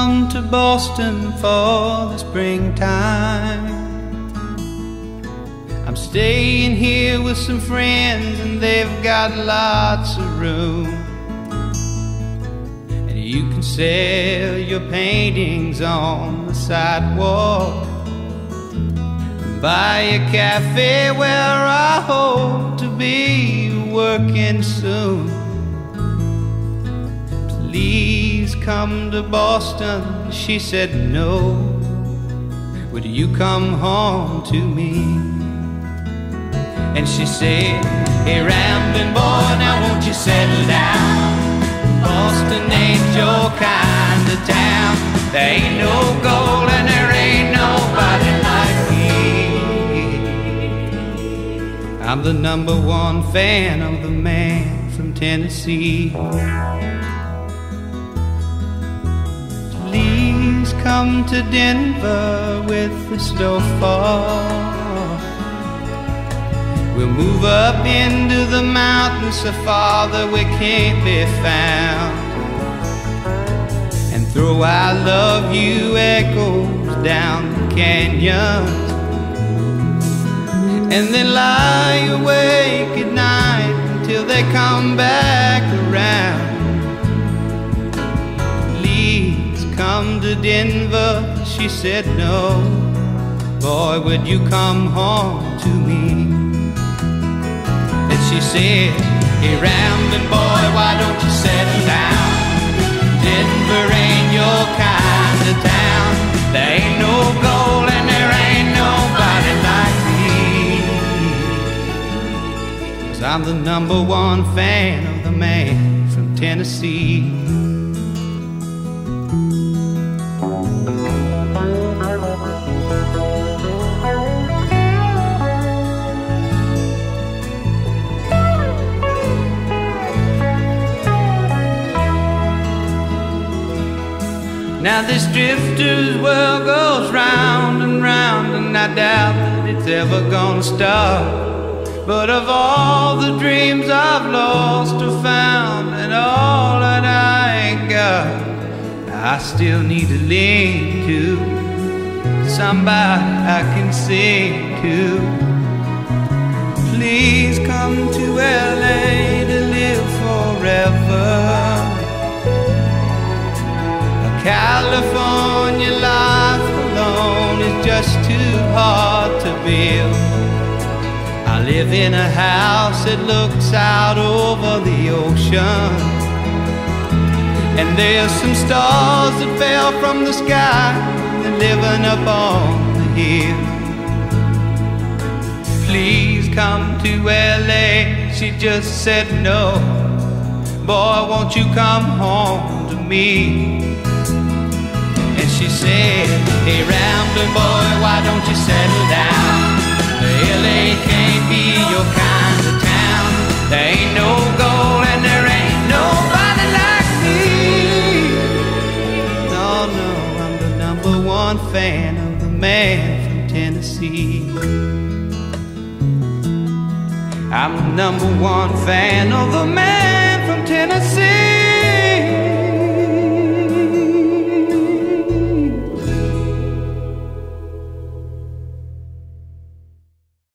come to Boston for the springtime. I'm staying here with some friends and they've got lots of room. And you can sell your paintings on the sidewalk, buy a cafe where I hope to be working soon. Please come to Boston, she said no. Would you come home to me? And she said, hey rambling boy, now won't you settle down? Boston ain't your kind of town. There ain't no gold and there ain't nobody like me. I'm the number one fan of the man from Tennessee. Please come to Denver with the snowfall. We'll move up into the mountains so far that we can't be found, and throw I love you echoes down the canyons, and then lie awake at night until they come back around. Come to Denver, she said no. Boy, would you come home to me? And she said, hey rambling boy, why don't you settle down? Denver ain't your kind of town. There ain't no gold and there ain't nobody like me. 'Cause I'm the number one fan of the man from Tennessee. Now this drifter's world goes round and round, and I doubt that it's ever gonna stop. But of all the dreams I've lost or found, and all that I ain't got, I still need to lean to somebody I can sing to. Please come to LA to live forever. California life alone is just too hard to build. I live in a house that looks out over the ocean, and there's some stars that fell from the sky and living up on the hill. Please come to LA, she just said no. Boy, won't you come home to me? And she said, hey rambling boy, why don't you settle down? LA can't be your kind of town. There ain't no gold and there ain't nobody like me. No, no, I'm the number one fan of the man from Tennessee. I'm the number one fan of the man from Tennessee.